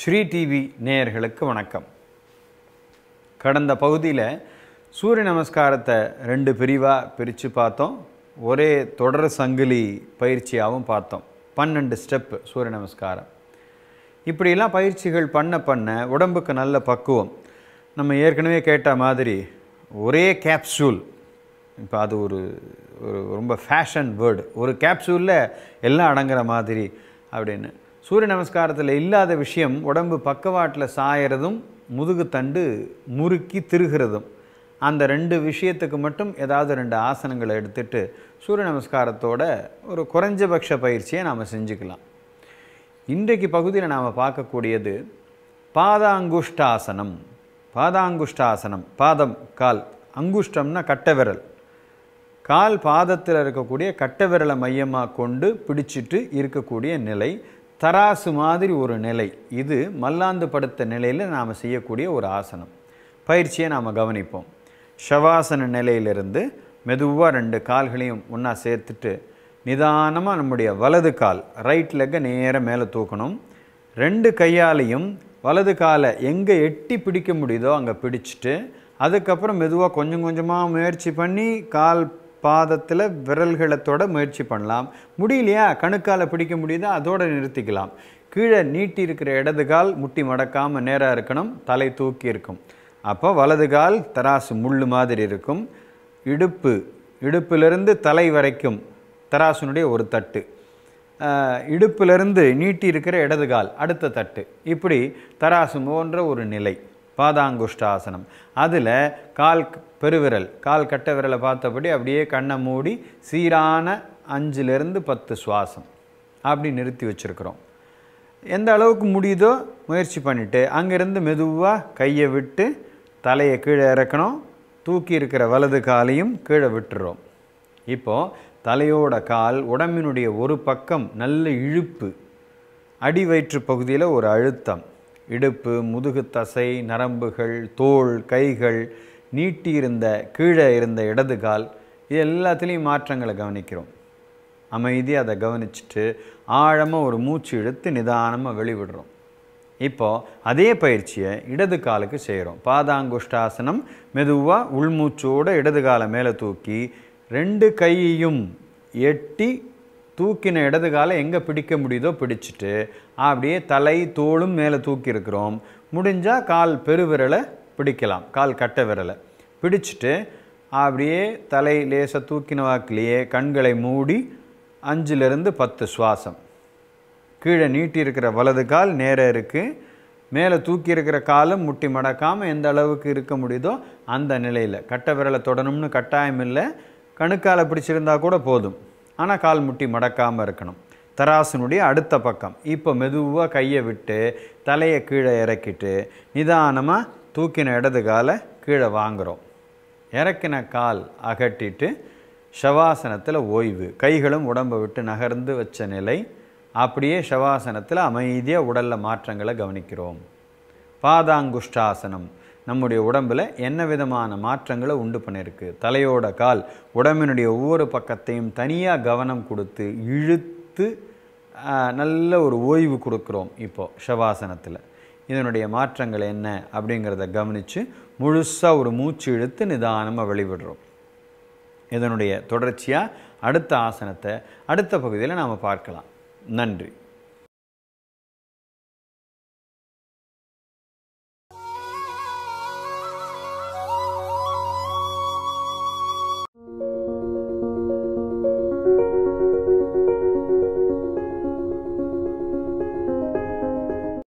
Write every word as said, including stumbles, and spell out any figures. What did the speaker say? Sri TV நேயர்களுக்கு வணக்கம். கடந்த பகுதியில் சூரிய நமஸ்காரத்தை ரெண்டு பிரிவாக பிரித்து பார்த்தோம். ஒரே தொடர் சங்கிலி பயிற்சியாகவும் பார்த்தோம். பன்னெண்டு ஸ்டெப்பு சூரிய நமஸ்காரம். இப்படிலாம் பயிற்சிகள் பண்ண பண்ண உடம்புக்கு நல்ல பக்குவம். நம்ம ஏற்கனவே கேட்ட மாதிரி ஒரே கேப்சூல், இப்போ அது ஒரு ரொம்ப ஃபேஷன் வேர்டு, ஒரு கேப்சூலில் எல்லாம் அடங்குற மாதிரி அப்படின்னு. சூரிய நமஸ்காரத்தில் இல்லாத விஷயம் உடம்பு பக்கவாட்டில் சாயறதும் முதுகு தண்டு முறுக்கி திருகிறதும். அந்த ரெண்டு விஷயத்துக்கு மட்டும் ஏதாவது ரெண்டு ஆசனங்களை எடுத்துட்டு சூரிய நமஸ்காரத்தோட ஒரு குறைஞ்சபட்ச பயிற்சியை நாம் செஞ்சுக்கலாம். இன்றைக்கு பகுதியில் நாம் பார்க்கக்கூடியது பாதாங்குஷ்டாசனம். பாதாங்குஷ்டாசனம், பாதம் கால், அங்குஷ்டம்னா கட்டை விரல், கால் பாதத்தில் இருக்கக்கூடிய கட்டை விரலை மையமாக கொண்டு பிடிச்சிட்டு இருக்கக்கூடிய நிலை, தராசு மாதிரி ஒரு நிலை. இது மல்லாந்து படுத்த நிலையில் நாம் செய்யக்கூடிய ஒரு ஆசனம். பயிற்சியை நாம் கவனிப்போம். ஷவாசன நிலையிலிருந்து மெதுவாக ரெண்டு கால்களையும் ஒன்றா சேர்த்துட்டு நிதானமாக நம்முடைய வலது கால், ரைட் லெக்கை நேராக மேலே தூக்கணும். ரெண்டு கையாலையும் வலது காலை எங்கே எட்டி பிடிக்க முடியுதோ அங்கே பிடிச்சிட்டு, அதுக்கப்புறம் மெதுவாக கொஞ்சம் கொஞ்சமாக முயற்சி பண்ணி கால் பாதத்தில் விரல்களை தொட முயற்சி பண்ணலாம். முடியலையா, கணுக்காலை பிடிக்க முடியுதா, அதோடு நிறுத்திக்கலாம். கீழே நீட்டி இருக்கிற இடது கால் முட்டி மடக்காமல் நேராக இருக்கணும், தலை தூக்கி இருக்கும். அப்போ வலது கால் தராசு முள் மாதிரி இருக்கும். இடுப்பு, இடுப்பிலிருந்து தலை வரைக்கும் தராசுனுடைய ஒரு தட்டு, இடுப்பிலிருந்து நீட்டி இருக்கிற இடது கால் அடுத்த தட்டு, இப்படி தராசு போன்ற ஒரு நிலை பாதாங்குஷ்டாசனம். அதில் கால் பெருவிரல், கால் கட்ட விரலை பார்த்தபடி அப்படியே கண்ணை மூடி சீரான அஞ்சுலேருந்து பத்து சுவாசம் அப்படி நிறுத்தி வச்சுருக்கிறோம். எந்த அளவுக்கு முடியுதோ முயற்சி பண்ணிவிட்டு அங்கேருந்து மெதுவாக கையை விட்டு தலையை கீழே இறக்கணும். தூக்கி இருக்கிற வலது காலையும் கீழே விட்டுறோம். இப்போது தலையோட கால் உடம்பினுடைய ஒரு பக்கம் நல்ல இழுப்பு, அடி வயிற்று பகுதியில் ஒரு அழுத்தம், இடுப்பு, முதுகு தசை, நரம்புகள், தோள், கைகள், நீட்டி இருந்த கீழே இருந்த இடது கால், இது எல்லாத்துலேயும் மாற்றங்களை கவனிக்கிறோம். அமைதியாக அதை கவனிச்சுட்டு ஆழமாக ஒரு மூச்சு இழுத்து நிதானமாக வெளிவிடுறோம். இப்போது அதே பயிற்சியை இடது காலுக்கு செய்கிறோம். பாதாங்குஷ்டாசனம், மெதுவாக உள்மூச்சோடு இடது காலை மேலே தூக்கி ரெண்டு கையையும் எட்டி தூக்கின இடது காலை எங்கே பிடிக்க முடியுதோ பிடிச்சிட்டு அப்படியே தலை தோளும் மேலே தூக்கியிருக்கிறோம். முடிஞ்சால் கால் பெருவிரலை பிடிக்கலாம், கால் கட்டை விரலை பிடிச்சிட்டு அப்படியே தலை லேசாக தூக்கின வாக்கிலேயே கண்களை மூடி அஞ்சிலிருந்து பத்து சுவாசம். கீழே நீட்டி இருக்கிற வலது கால் நேராக இருக்குது, மேலே தூக்கி இருக்கிற காலும் முட்டி மடக்காமல் எந்த அளவுக்கு இருக்க முடியுதோ அந்த நிலையில். கட்டை விரலை தொடணும்னு கட்டாயம் இல்லை, கணுக்காலை பிடிச்சிருந்தா கூட போதும், ஆனால் கால் முட்டி மடக்காமல் இருக்கணும். தராசனுடைய அடுத்த பக்கம். இப்போ மெதுவாக கையை விட்டு தலையை கீழே இறக்கிட்டு நிதானமாக தூக்கின இடது காலை கீழே வாங்குகிறோம். இறக்கின கால் அகட்டிட்டு ஷவாசனத்தில் ஓய்வு, கைகளும் உடம்பை விட்டு நகர்ந்து வச்ச நிலை. அப்படியே ஷவாசனத்தில் அமைதியாக உடலில் மாற்றங்களை கவனிக்கிறோம். பாதாங்குஷ்டாசனம் நம்முடைய உடம்பில் என்ன விதமான மாற்றங்களை உண்டு பண்ணியிருக்கு. தலையோட கால் உடம்பினுடைய ஒவ்வொரு பக்கத்தையும் தனியாக கவனம் கொடுத்து இழுத்து நல்ல ஒரு ஓய்வு கொடுக்குறோம். இப்போது ஷவாசனத்தில் இதனுடைய மாற்றங்கள் என்ன அப்படிங்கிறத கவனித்து முழுசாக ஒரு மூச்சு இழுத்து நிதானமாக வெளிவிடுறோம். இதனுடைய தொடர்ச்சியாக அடுத்த ஆசனத்தை அடுத்த பகுதியில் நாம் பார்க்கலாம். நன்றி.